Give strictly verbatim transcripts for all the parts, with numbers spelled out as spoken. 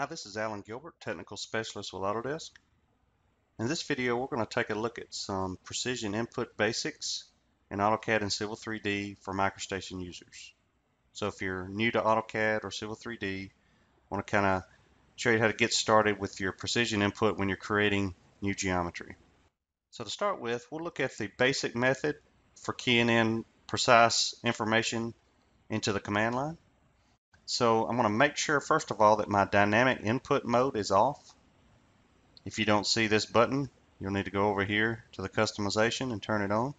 Hi, this is Alan Gilbert, Technical Specialist with Autodesk. In this video, we're going to take a look at some precision input basics in AutoCAD and Civil three D for MicroStation users. So if you're new to AutoCAD or Civil three D, I want to kind of show you how to get started with your precision input when you're creating new geometry. So to start with, we'll look at the basic method for keying in precise information into the command line. So I'm going to make sure, first of all, that my dynamic input mode is off. If you don't see this button, you'll need to go over here to the customization and turn it on.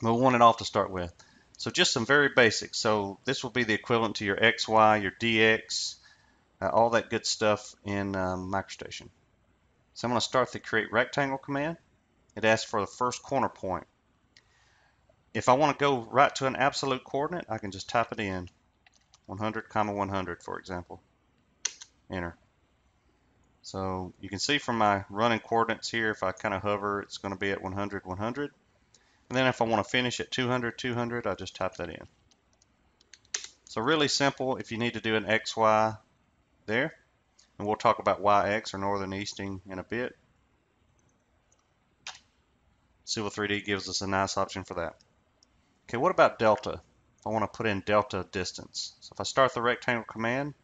We'll want it off to start with. So just some very basics. So this will be the equivalent to your X Y, your D X, uh, all that good stuff in um, MicroStation. So I'm going to start the create rectangle command. It asks for the first corner point. If I want to go right to an absolute coordinate, I can just type it in, one hundred comma one hundred, for example. Enter. So you can see from my running coordinates here, if I kind of hover, it's going to be at one hundred, one hundred. And then if I want to finish at two hundred, two hundred, I just type that in. So really simple if you need to do an X Y there. And we'll talk about Y X or northern easting in a bit. Civil three D gives us a nice option for that. Okay, what about delta? If I want to put in delta distance. So if I start the rectangle command,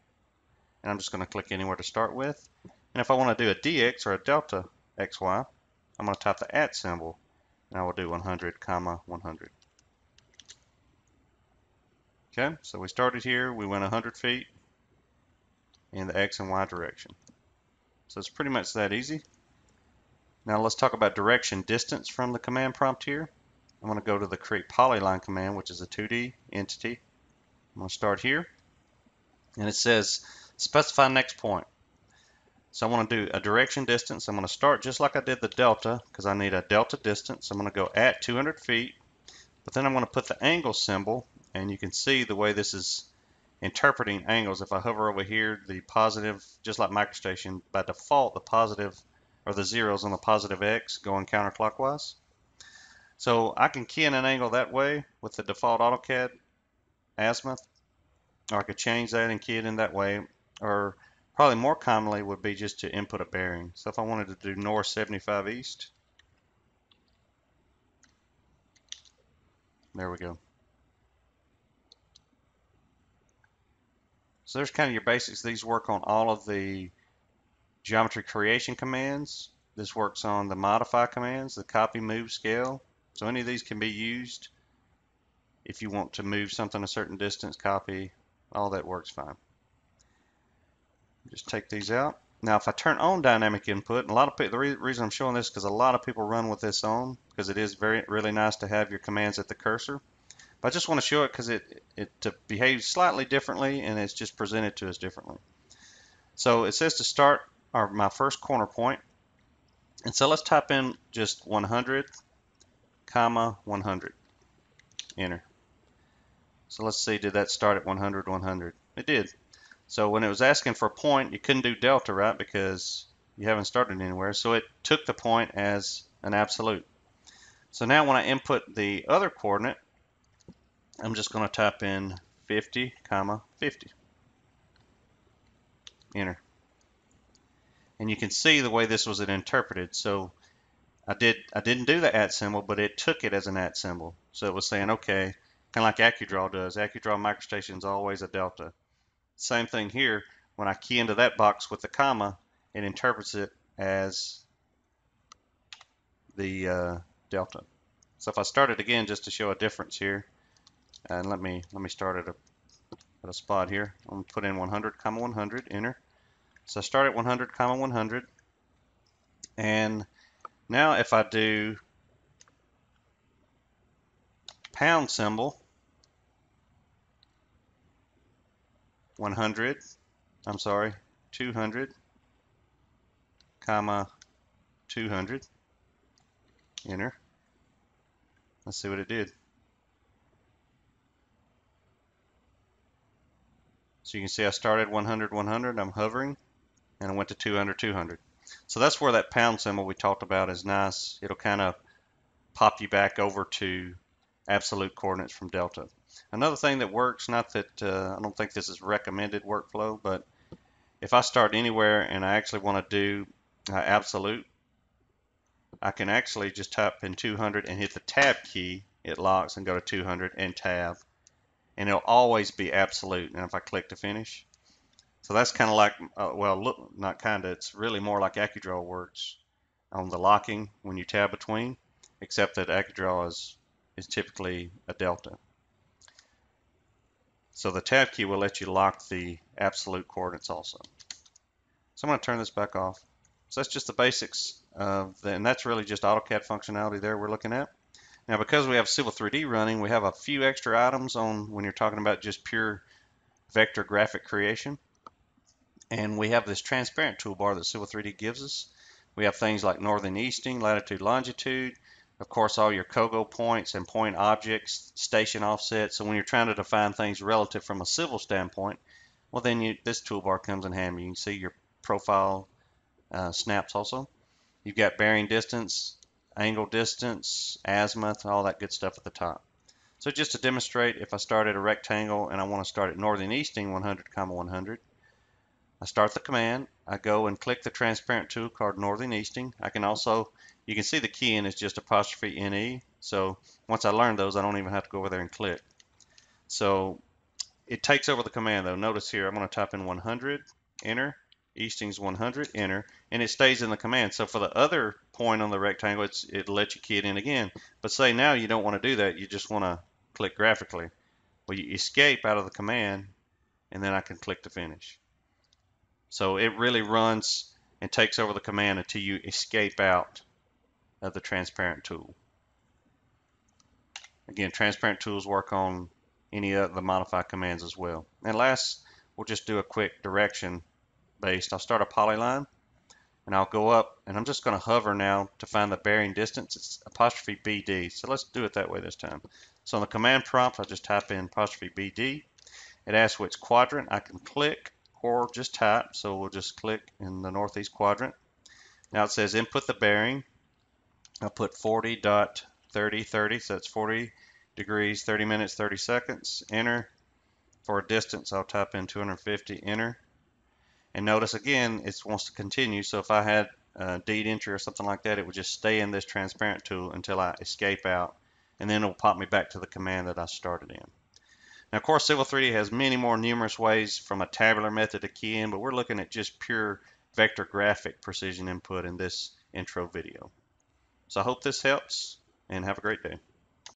and I'm just going to click anywhere to start with. And if I want to do a D X or a delta X Y, I'm going to type the at symbol, and I will do one hundred comma one hundred. Okay, so we started here, we went one hundred feet in the X and Y direction. So it's pretty much that easy. Now let's talk about direction distance from the command prompt here. I'm going to go to the create polyline command, which is a two D entity. I'm going to start here, and it says specify next point. So I want to do a direction distance. I'm going to start just like I did the delta, because I need a delta distance. I'm going to go at two hundred feet, but then I'm going to put the angle symbol, and you can see the way this is interpreting angles. If I hover over here, the positive, just like MicroStation, by default, the positive or the zeros on the positive X going counterclockwise. So I can key in an angle that way with the default AutoCAD azimuth, or I could change that and key it in that way, or probably more commonly would be just to input a bearing. So if I wanted to do north seventy-five east, there we go. So there's kind of your basics. These work on all of the geometry creation commands. This works on the modify commands, the copy, move, scale. So any of these can be used if you want to move something a certain distance, copy, all that works fine. Just take these out. Now if I turn on dynamic input, and a lot of people, the re reason I'm showing this is because a lot of people run with this on, because it is very really nice to have your commands at the cursor. But I just want to show it because it, it behaves slightly differently, and it's just presented to us differently. So it says to start our, my first corner point. And so let's type in just one hundred comma one hundred, enter. So let's see, did that start at one hundred, one hundred? It did. So when it was asking for a point, you couldn't do delta, right? Because you haven't started anywhere. So it took the point as an absolute. So now when I input the other coordinate, I'm just going to type in fifty comma fifty, enter. And you can see the way this was interpreted. So I did I didn't do the at symbol, but it took it as an at symbol. So it was saying, okay, kind of like AccuDraw does. AccuDraw MicroStation is always a delta. Same thing here. When I key into that box with the comma, it interprets it as the uh, delta. So if I start it again just to show a difference here, and let me let me start at a at a spot here. I'm gonna put in one hundred comma one hundred, enter. So I start at one hundred comma one hundred, and now if I do pound symbol one hundred, I'm sorry, two hundred comma two hundred, enter. Let's see what it did. So you can see I started one hundred, one hundred, I'm hovering, and I went to two hundred, two hundred. So that's where that pound symbol we talked about is nice. It'll kind of pop you back over to absolute coordinates from delta. Another thing that works, not that uh, I don't think this is recommended workflow, but if I start anywhere and I actually want to do uh, absolute, I can actually just type in two hundred and hit the tab key, it locks, and go to two hundred and tab, and it'll always be absolute. And if I click to finish, so that's kind of like, uh, well, look, not kind of, it's really more like AccuDraw works on the locking when you tab between, except that AccuDraw is, is typically a delta. So the tab key will let you lock the absolute coordinates also. So I'm going to turn this back off. So that's just the basics of the, and that's really just AutoCAD functionality there we're looking at. Now, because we have Civil three D running, we have a few extra items on when you're talking about just pure vector graphic creation. And we have this transparent toolbar that Civil three D gives us. We have things like northern easting, latitude, longitude, of course, all your COGO points and point objects, station offsets. So when you're trying to define things relative from a civil standpoint, well, then you, this toolbar comes in handy. You can see your profile uh, snaps also. You've got bearing distance, angle distance, azimuth, all that good stuff at the top. So just to demonstrate, if I start at a rectangle and I want to start at northern easting one hundred comma one hundred, I start the command, I go and click the transparent tool called northern easting. I can also, you can see the key in is just apostrophe N E, so once I learn those, I don't even have to go over there and click. So it takes over the command though. Notice here, I'm going to type in one hundred, enter, easting's one hundred, enter, and it stays in the command. So for the other point on the rectangle, it's, it'll let you key it in again. But say now you don't want to do that, you just want to click graphically. Well, you escape out of the command, and then I can click to finish. So it really runs and takes over the command until you escape out of the transparent tool. Again, transparent tools work on any of the modify commands as well. And last, we'll just do a quick direction based. I'll start a polyline and I'll go up and I'm just going to hover now to find the bearing distance. It's apostrophe B D. So let's do it that way this time. So on the command prompt, I'll just type in apostrophe B D. It asks which quadrant. I can click or just type, so we'll just click in the northeast quadrant. Now it says input the bearing. I'll put forty dot thirty thirty, so that's forty degrees, thirty minutes, thirty seconds, enter. For a distance, I'll type in two hundred fifty, enter. And notice again, it wants to continue, so if I had a deed entry or something like that, it would just stay in this transparent tool until I escape out, and then it'll pop me back to the command that I started in. Now, of course, Civil three D has many more numerous ways from a tabular method to key in, but we're looking at just pure vector graphic precision input in this intro video. So I hope this helps, and have a great day.